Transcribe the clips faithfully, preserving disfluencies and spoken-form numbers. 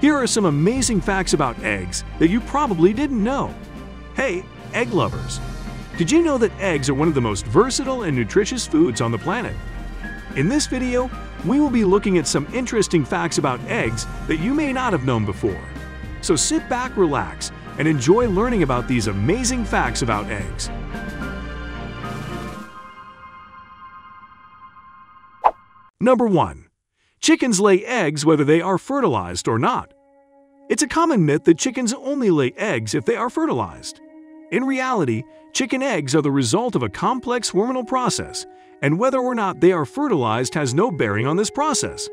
Here are some amazing facts about eggs that you probably didn't know. Hey, egg lovers! Did you know that eggs are one of the most versatile and nutritious foods on the planet? In this video, we will be looking at some interesting facts about eggs that you may not have known before. So sit back, relax, and enjoy learning about these amazing facts about eggs. Number one. Chickens lay eggs whether they are fertilized or not. It's a common myth that chickens only lay eggs if they are fertilized. In reality, chicken eggs are the result of a complex hormonal process, and whether or not they are fertilized has no bearing on this process.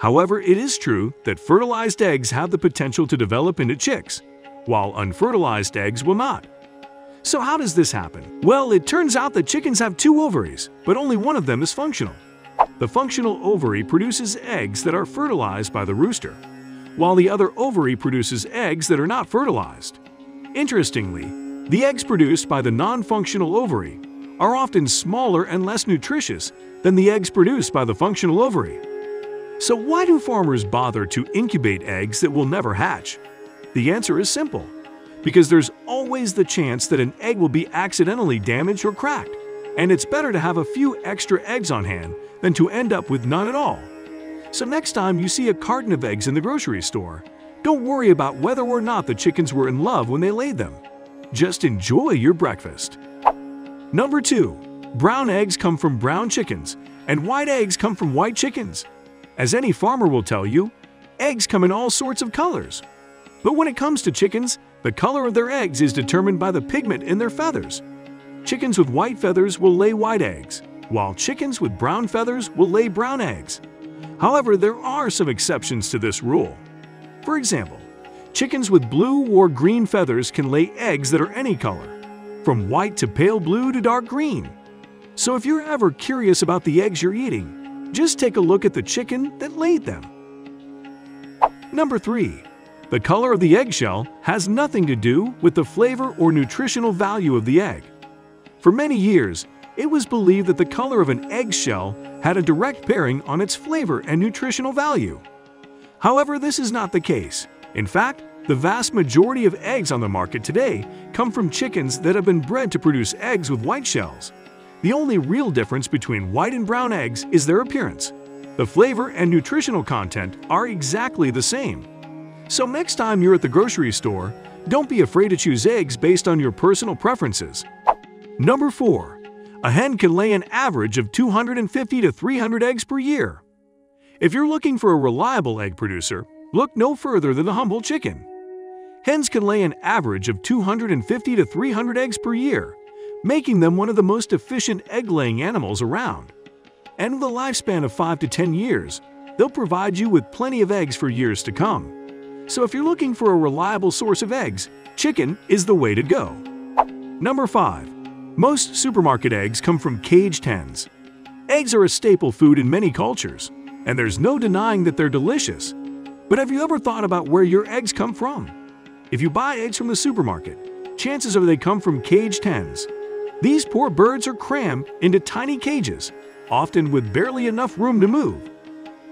However, it is true that fertilized eggs have the potential to develop into chicks, while unfertilized eggs will not. So how does this happen? Well, it turns out that chickens have two ovaries, but only one of them is functional. The functional ovary produces eggs that are fertilized by the rooster, while the other ovary produces eggs that are not fertilized. Interestingly, the eggs produced by the non-functional ovary are often smaller and less nutritious than the eggs produced by the functional ovary. So why do farmers bother to incubate eggs that will never hatch? The answer is simple, because there's always the chance that an egg will be accidentally damaged or cracked, and it's better to have a few extra eggs on hand than to end up with none at all. So next time you see a carton of eggs in the grocery store, don't worry about whether or not the chickens were in love when they laid them. Just enjoy your breakfast. Number two. Brown eggs come from brown chickens, and white eggs come from white chickens. As any farmer will tell you, eggs come in all sorts of colors. But when it comes to chickens, the color of their eggs is determined by the pigment in their feathers. Chickens with white feathers will lay white eggs, while chickens with brown feathers will lay brown eggs. However, there are some exceptions to this rule. For example, chickens with blue or green feathers can lay eggs that are any color, from white to pale blue to dark green. So if you're ever curious about the eggs you're eating, just take a look at the chicken that laid them. Number three. The color of the eggshell has nothing to do with the flavor or nutritional value of the egg. For many years, it was believed that the color of an eggshell had a direct bearing on its flavor and nutritional value. However, this is not the case. In fact, the vast majority of eggs on the market today come from chickens that have been bred to produce eggs with white shells. The only real difference between white and brown eggs is their appearance. The flavor and nutritional content are exactly the same. So next time you're at the grocery store, don't be afraid to choose eggs based on your personal preferences. Number four. A hen can lay an average of two hundred fifty to three hundred eggs per year. If you're looking for a reliable egg producer, look no further than the humble chicken. Hens can lay an average of two hundred fifty to three hundred eggs per year, making them one of the most efficient egg-laying animals around. And with a lifespan of five to ten years, they'll provide you with plenty of eggs for years to come. So if you're looking for a reliable source of eggs, chicken is the way to go. Number five. Most supermarket eggs come from caged hens. Eggs are a staple food in many cultures, and there's no denying that they're delicious. But have you ever thought about where your eggs come from? If you buy eggs from the supermarket, chances are they come from caged hens. These poor birds are crammed into tiny cages, often with barely enough room to move.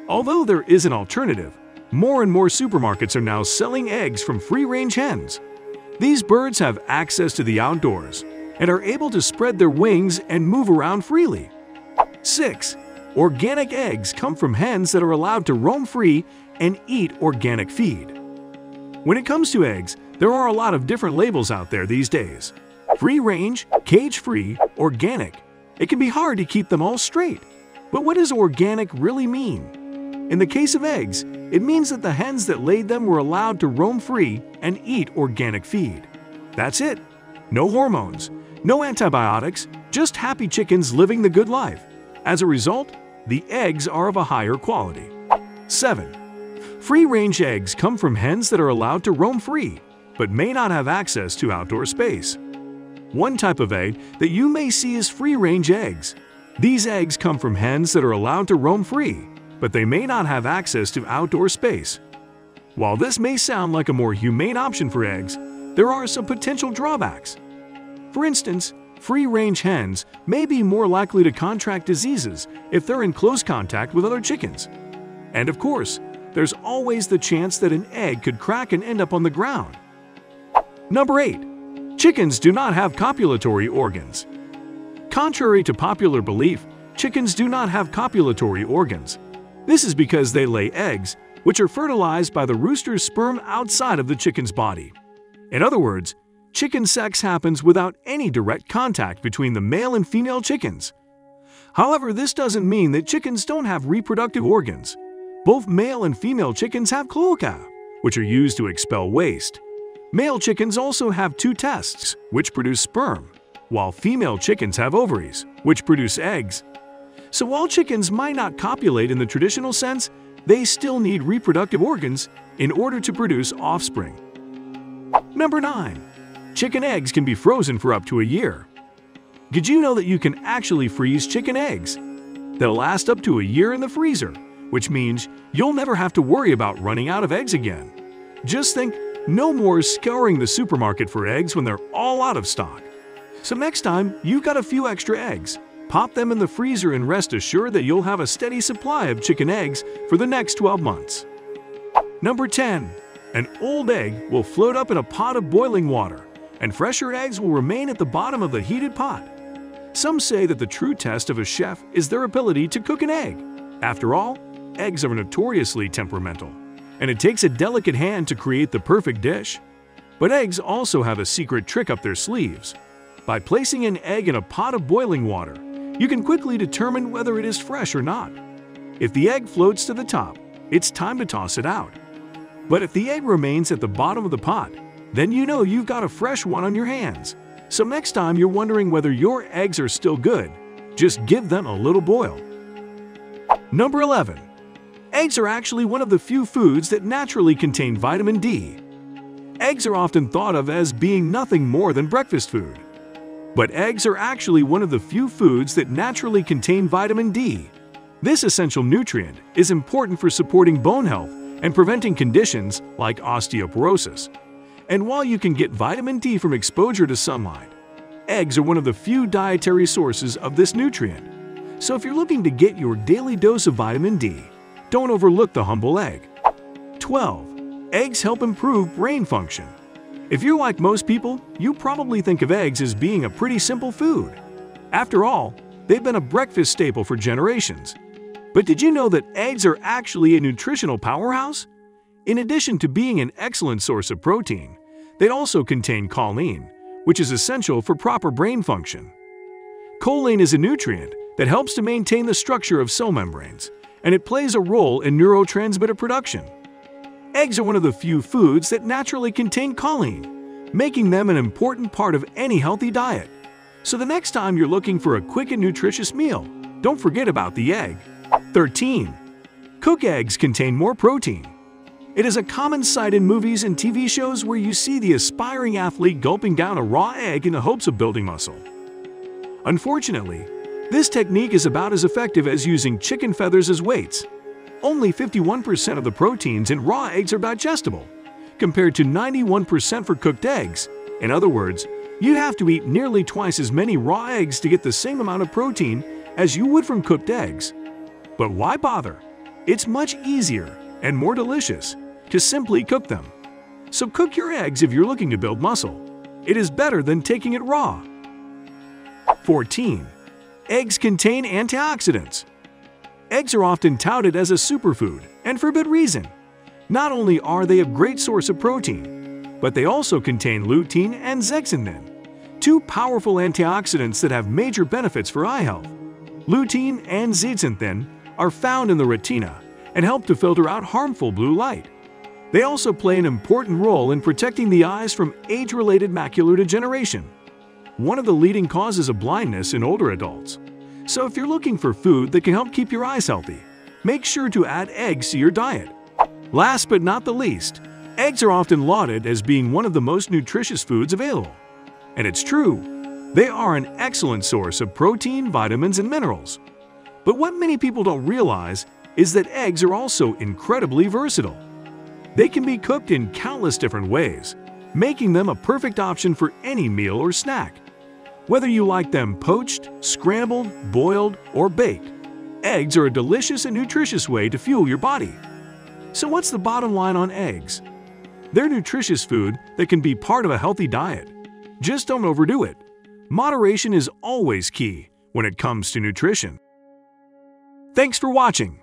Although there is an alternative, more and more supermarkets are now selling eggs from free-range hens. These birds have access to the outdoors and are able to spread their wings and move around freely. Six. Organic eggs come from hens that are allowed to roam free and eat organic feed. When it comes to eggs, there are a lot of different labels out there these days. Free-range, cage-free, organic. It can be hard to keep them all straight. But what does organic really mean? In the case of eggs, it means that the hens that laid them were allowed to roam free and eat organic feed. That's it. No hormones, no antibiotics, just happy chickens living the good life. As a result, the eggs are of a higher quality. Seven. Free-range eggs come from hens that are allowed to roam free, but may not have access to outdoor space. One type of egg that you may see is free-range eggs. These eggs come from hens that are allowed to roam free, but they may not have access to outdoor space. While this may sound like a more humane option for eggs, there are some potential drawbacks. For instance, free-range hens may be more likely to contract diseases if they're in close contact with other chickens. And of course, there's always the chance that an egg could crack and end up on the ground. Number eight. Chickens do not have copulatory organs. Contrary to popular belief, chickens do not have copulatory organs. This is because they lay eggs, which are fertilized by the rooster's sperm outside of the chicken's body. In other words, chicken sex happens without any direct contact between the male and female chickens. However, this doesn't mean that chickens don't have reproductive organs. Both male and female chickens have cloaca, which are used to expel waste. Male chickens also have two testes, which produce sperm, while female chickens have ovaries, which produce eggs. So while chickens might not copulate in the traditional sense, they still need reproductive organs in order to produce offspring. Number nine. Chicken eggs can be frozen for up to a year. Did you know that you can actually freeze chicken eggs? They'll last up to a year in the freezer, which means you'll never have to worry about running out of eggs again. Just think, no more scouring the supermarket for eggs when they're all out of stock. So next time you've got a few extra eggs, pop them in the freezer and rest assured that you'll have a steady supply of chicken eggs for the next twelve months. Number ten. An old egg will float up in a pot of boiling water, and fresher eggs will remain at the bottom of the heated pot. Some say that the true test of a chef is their ability to cook an egg. After all, eggs are notoriously temperamental, and it takes a delicate hand to create the perfect dish. But eggs also have a secret trick up their sleeves. By placing an egg in a pot of boiling water, you can quickly determine whether it is fresh or not. If the egg floats to the top, it's time to toss it out. But if the egg remains at the bottom of the pot, then you know you've got a fresh one on your hands. So next time you're wondering whether your eggs are still good, just give them a little boil. Number eleven. Eggs are actually one of the few foods that naturally contain vitamin D. Eggs are often thought of as being nothing more than breakfast food. But eggs are actually one of the few foods that naturally contain vitamin D. This essential nutrient is important for supporting bone health and preventing conditions like osteoporosis. And while you can get vitamin D from exposure to sunlight, eggs are one of the few dietary sources of this nutrient. So if you're looking to get your daily dose of vitamin D, don't overlook the humble egg. Twelve. Eggs help improve brain function. If you're like most people, you probably think of eggs as being a pretty simple food. After all, they've been a breakfast staple for generations. But did you know that eggs are actually a nutritional powerhouse? In addition to being an excellent source of protein, they also contain choline, which is essential for proper brain function. Choline is a nutrient that helps to maintain the structure of cell membranes, and it plays a role in neurotransmitter production. Eggs are one of the few foods that naturally contain choline, making them an important part of any healthy diet. So the next time you're looking for a quick and nutritious meal, don't forget about the egg. Thirteen. Cooked eggs contain more protein. It is a common sight in movies and T V shows where you see the aspiring athlete gulping down a raw egg in the hopes of building muscle. Unfortunately, this technique is about as effective as using chicken feathers as weights. Only fifty-one percent of the proteins in raw eggs are digestible, compared to ninety-one percent for cooked eggs. In other words, you have to eat nearly twice as many raw eggs to get the same amount of protein as you would from cooked eggs. But why bother? It's much easier and more delicious to simply cook them. So cook your eggs if you're looking to build muscle. It is better than taking it raw. Fourteen. Eggs contain antioxidants. Eggs are often touted as a superfood, and for good reason. Not only are they a great source of protein, but they also contain lutein and zeaxanthin, two powerful antioxidants that have major benefits for eye health. Lutein and zeaxanthin are found in the retina and help to filter out harmful blue light. They also play an important role in protecting the eyes from age-related macular degeneration, one of the leading causes of blindness in older adults. So if you're looking for food that can help keep your eyes healthy, make sure to add eggs to your diet. Last but not the least, eggs are often lauded as being one of the most nutritious foods available. And it's true, they are an excellent source of protein, vitamins, and minerals. But what many people don't realize is that eggs are also incredibly versatile. They can be cooked in countless different ways, making them a perfect option for any meal or snack. Whether you like them poached, scrambled, boiled, or baked, eggs are a delicious and nutritious way to fuel your body. So what's the bottom line on eggs? They're nutritious food that can be part of a healthy diet. Just don't overdo it. Moderation is always key when it comes to nutrition. Thanks for watching.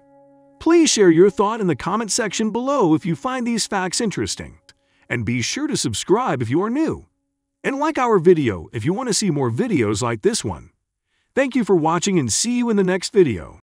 Please share your thought in the comment section below if you find these facts interesting. And be sure to subscribe if you are new. And like our video if you want to see more videos like this one. Thank you for watching and see you in the next video.